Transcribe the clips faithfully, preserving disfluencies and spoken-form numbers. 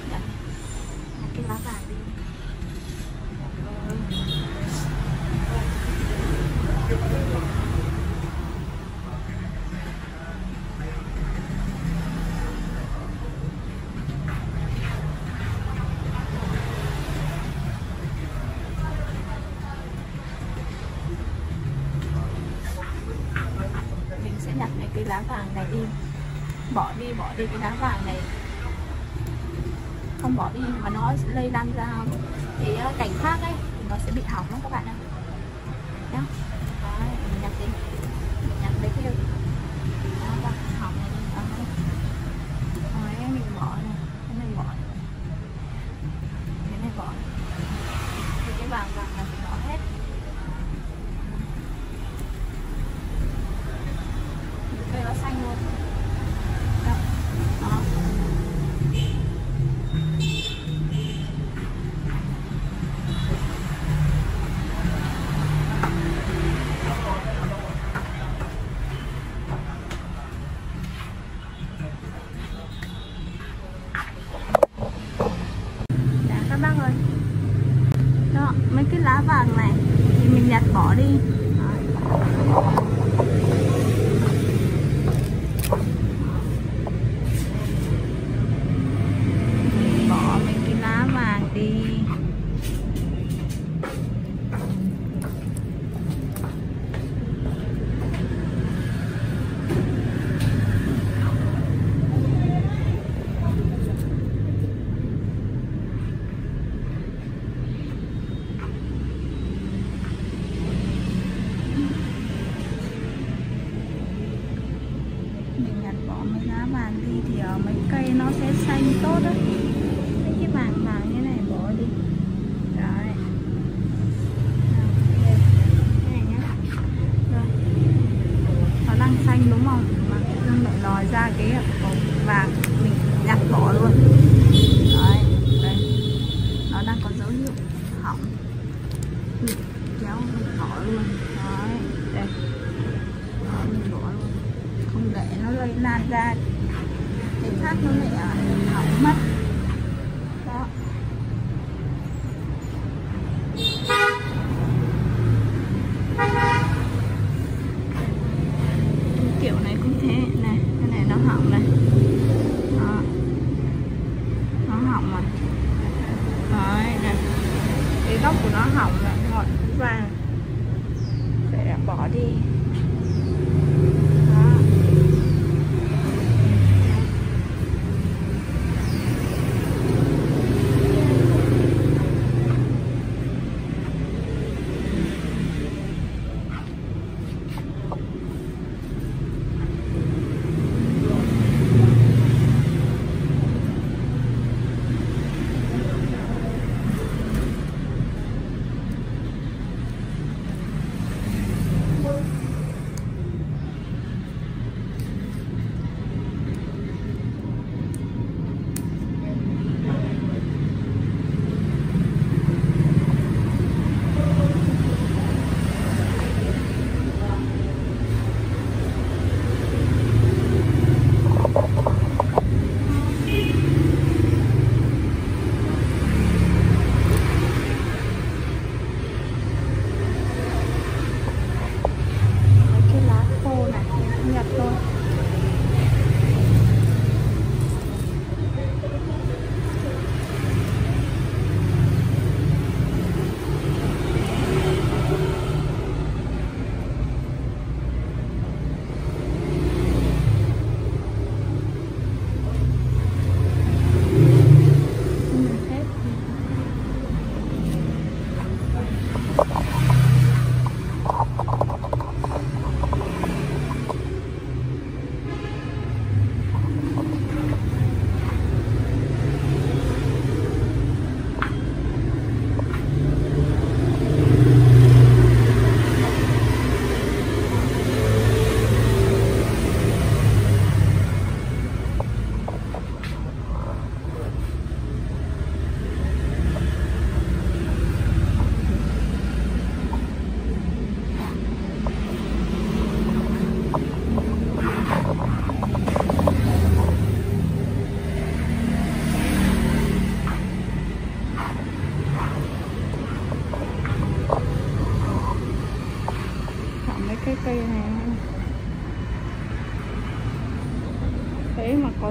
Cái lá vàng này đi, bỏ đi bỏ đi cái lá vàng này, không bỏ đi mà nó lây lan ra thì cảnh khác ấy nó sẽ bị hỏng lắm các bạn ạ. Đó, mình nhặt đi, mình nhặt lấy cái đó, hỏng này đi, đó. Rồi mình bỏ này, cái này bỏ, cái này bỏ, thì cái vàng vàng này phải bỏ hết. Nó xanh luôn. Đó. Đó. Đã các bác ơi. Đó, mấy cái lá vàng này thì mình nhặt bỏ đi.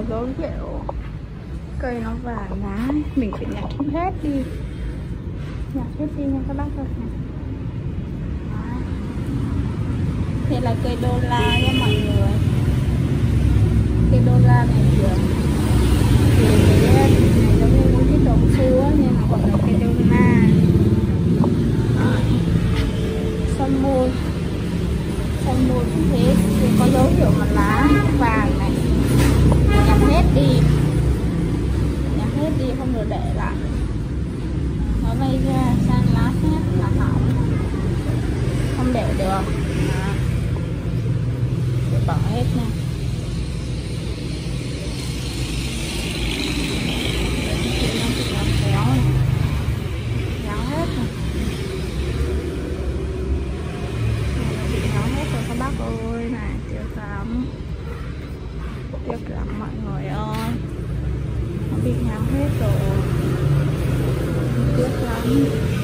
giống kiểu cây nó vàng lá, mình phải nhặt hết đi, nhặt hết đi nha các bác ơi. Đây là cây đô la nha mọi người. Cây đô la này thì cái này giống như những cái tổ sư á, nên là gọi là cây đô la. Son môi, son môi cũng thế, thì có dấu kiểu mà lá vàng này, nhặt hết đi, nhặt hết đi không được để lại, nó bay ra sang lá khác là hỏng, không để được. Bỏ hết nha. Kéo này. Kéo hết rồi. Bị kéo hết rồi các bác ơi, này tiếc lắm, tiếc lắm mọi người ơi, nó bị kéo hết rồi, tiếc lắm.